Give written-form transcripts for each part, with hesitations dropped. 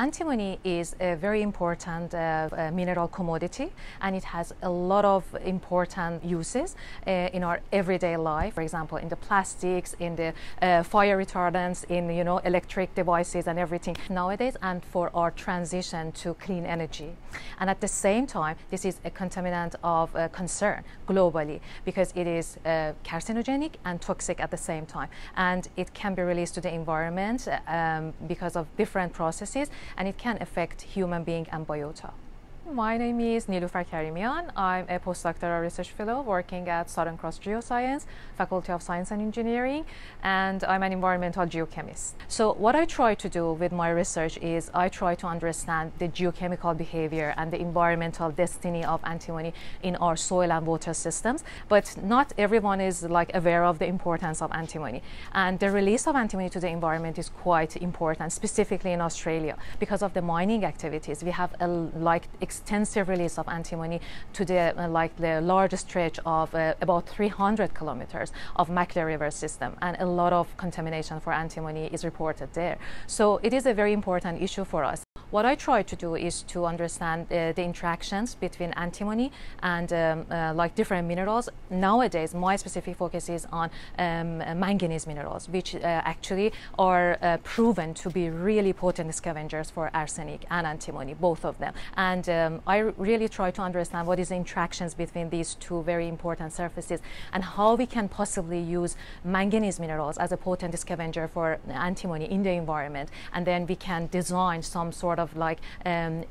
Antimony is a very important mineral commodity, and it has a lot of important uses in our everyday life. For example, in the plastics, in the fire retardants, in electric devices and everything nowadays, and for our transition to clean energy. And at the same time, this is a contaminant of concern globally, because it is carcinogenic and toxic at the same time, and it can be released to the environment because of different processes. And it can affect human being and biota. My name is Niloofar Karimian. I'm a postdoctoral research fellow working at Southern Cross Geoscience, Faculty of Science and Engineering, and I'm an environmental geochemist. So what I try to do with my research is I try to understand the geochemical behavior and the environmental destiny of antimony in our soil and water systems, but not everyone is aware of the importance of antimony. And the release of antimony to the environment is quite important, specifically in Australia, because of the mining activities. We have a extensive release of antimony to the largest stretch of about 300 kilometers of Maclea River system, and a lot of contamination for antimony is reported there. So it is a very important issue for us. What I try to do is to understand the interactions between antimony and different minerals. Nowadays, my specific focus is on manganese minerals, which actually are proven to be really potent scavengers for arsenic and antimony, both of them. And I really try to understand what is the interactions between these two very important surfaces, and how we can possibly use manganese minerals as a potent scavenger for antimony in the environment, and then we can design some sort of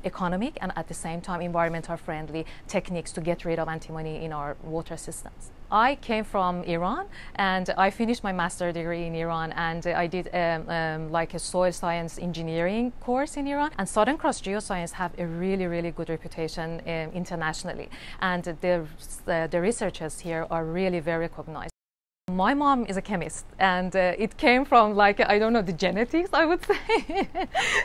economic and at the same time environmental friendly techniques to get rid of antimony in our water systems. I came from Iran, and I finished my master's degree in Iran, and I did a soil science engineering course in Iran. And Southern Cross Geoscience have a really, really good reputation internationally, and the researchers here are really very recognized. My mom is a chemist, and it came from the genetics, I would say.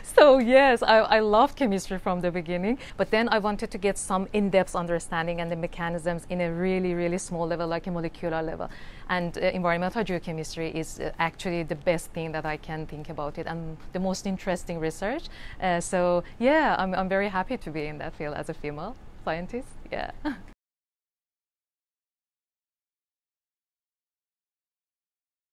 So yes, I loved chemistry from the beginning, but then I wanted to get some in-depth understanding and the mechanisms in a really, really small level, like a molecular level. And environmental geochemistry is actually the best thing that I can think about it, and the most interesting research. So yeah, I'm very happy to be in that field as a female scientist. Yeah.